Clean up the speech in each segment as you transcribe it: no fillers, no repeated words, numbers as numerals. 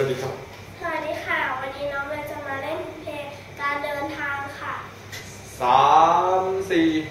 สวัสดีครับสวัสดีค่ะวันนี้น้องเลยจะมาเล่นเพลงการเดินทางค่ะ3 4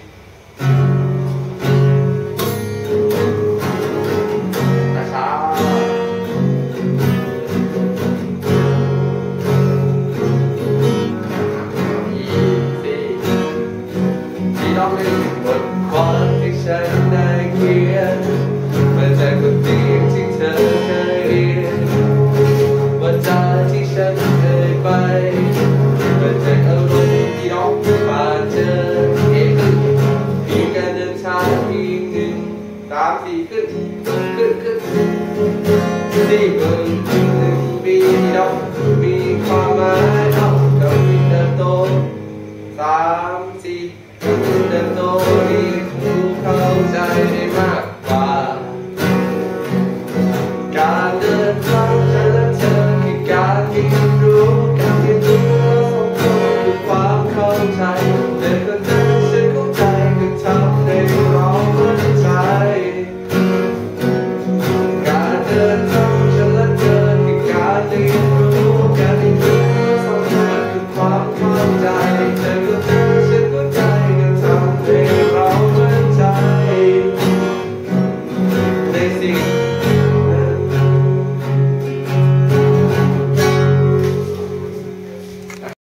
ขึ้นที่เมืองหนึ่งมีความหมาย